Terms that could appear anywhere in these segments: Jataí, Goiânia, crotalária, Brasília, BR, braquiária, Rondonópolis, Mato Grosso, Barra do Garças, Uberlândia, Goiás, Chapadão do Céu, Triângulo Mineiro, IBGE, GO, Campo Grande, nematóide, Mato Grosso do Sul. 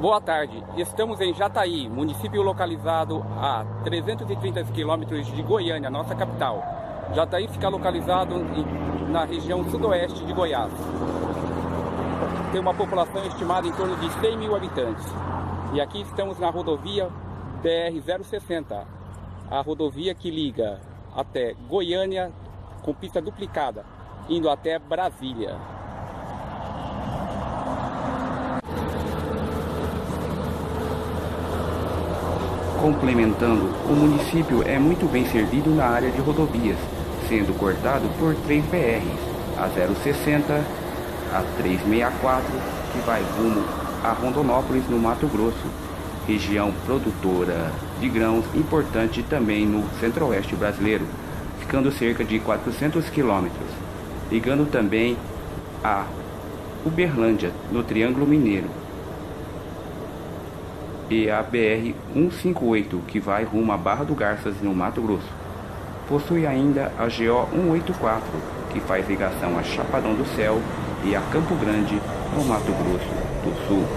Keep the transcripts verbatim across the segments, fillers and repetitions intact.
Boa tarde, estamos em Jataí, município localizado a trezentos e trinta quilômetros de Goiânia, nossa capital. Jataí fica localizado em, na região sudoeste de Goiás. Tem uma população estimada em torno de cem mil habitantes. E aqui estamos na rodovia B R zero sessenta, a rodovia que liga até Goiânia com pista duplicada, indo até Brasília. Complementando, o município é muito bem servido na área de rodovias, sendo cortado por três B Rs, a zero sessenta, a trezentos e sessenta e quatro, que vai rumo a Rondonópolis, no Mato Grosso, região produtora de grãos importante também no centro-oeste brasileiro, ficando cerca de quatrocentos quilômetros, ligando também a Uberlândia, no Triângulo Mineiro, e a B R cento e cinquenta e oito, que vai rumo à Barra do Garças, no Mato Grosso. Possui ainda a G O cento e oitenta e quatro, que faz ligação a Chapadão do Céu e a Campo Grande, no Mato Grosso do Sul.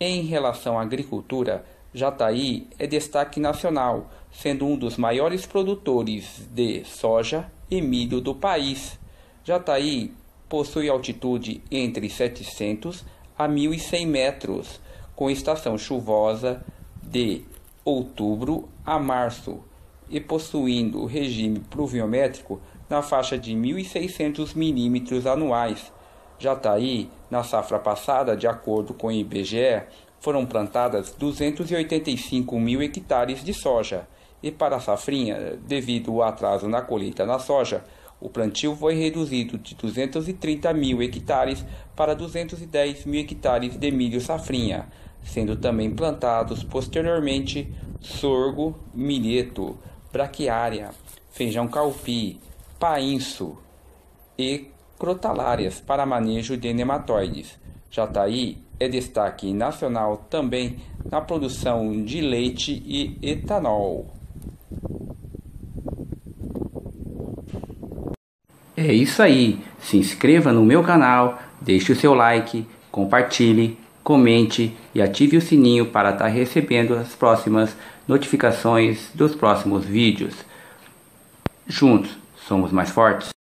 Em relação à agricultura, Jataí é destaque nacional, sendo um dos maiores produtores de soja e milho do país. Jataí possui altitude entre setecentos a mil e cem metros, com estação chuvosa de outubro a março e possuindo regime pluviométrico na faixa de mil e seiscentos milímetros anuais. Jataí, na safra passada, de acordo com o I B G E, foram plantadas duzentos e oitenta e cinco mil hectares de soja e para a safrinha, devido ao atraso na colheita na soja, o plantio foi reduzido de duzentos e trinta mil hectares para duzentos e dez mil hectares de milho safrinha, sendo também plantados posteriormente sorgo, milheto, braquiária, feijão calpi, painço e crotalárias para manejo de nematóides. Jataí é destaque nacional também na produção de leite e etanol. É isso aí, se inscreva no meu canal, deixe o seu like, compartilhe, comente e ative o sininho para estar recebendo as próximas notificações dos próximos vídeos. Juntos somos mais fortes.